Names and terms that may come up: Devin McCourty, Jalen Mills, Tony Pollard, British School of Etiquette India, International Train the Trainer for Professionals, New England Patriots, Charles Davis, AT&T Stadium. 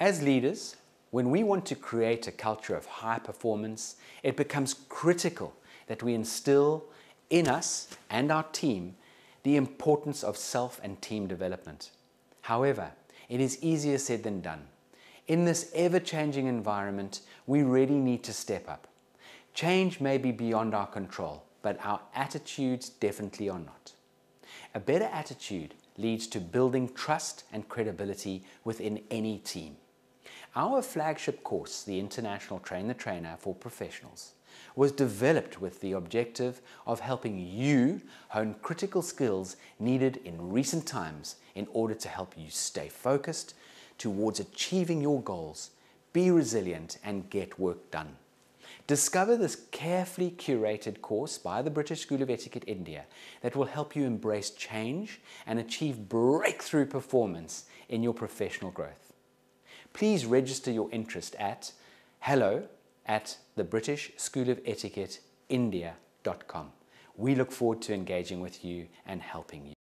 As leaders, when we want to create a culture of high performance, it becomes critical that we instill in us and our team the importance of self and team development. However, it is easier said than done. In this ever-changing environment, we really need to step up. Change may be beyond our control, but our attitudes definitely are not. A better attitude leads to building trust and credibility within any team. Our flagship course, the International Train the Trainer for Professionals, was developed with the objective of helping you hone critical skills needed in recent times in order to help you stay focused towards achieving your goals, be resilient, and get work done. Discover this carefully curated course by the British School of Etiquette India that will help you embrace change and achieve breakthrough performance in your professional growth. Please register your interest at hello@thebritishschoolofetiquetteindia.com. We look forward to engaging with you and helping you.